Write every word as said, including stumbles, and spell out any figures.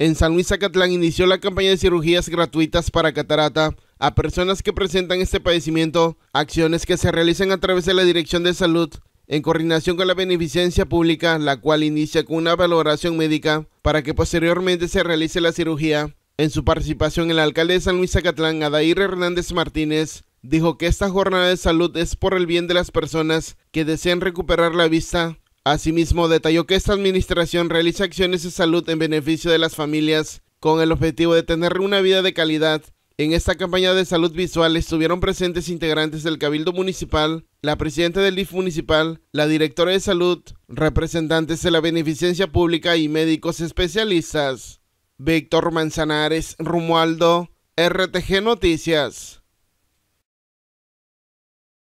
En San Luis Acatlán inició la campaña de cirugías gratuitas para catarata a personas que presentan este padecimiento, acciones que se realizan a través de la Dirección de Salud en coordinación con la Beneficencia Pública, la cual inicia con una valoración médica para que posteriormente se realice la cirugía. En su participación, el alcalde de San Luis Acatlán, Adair Hernández Martínez, dijo que esta jornada de salud es por el bien de las personas que desean recuperar la vista. Asimismo, detalló que esta administración realiza acciones de salud en beneficio de las familias con el objetivo de tener una vida de calidad. En esta campaña de salud visual estuvieron presentes integrantes del Cabildo Municipal, la presidenta del D I F Municipal, la directora de salud, representantes de la Beneficencia Pública y médicos especialistas. Víctor Manzanares Rumualdo, R T G Noticias.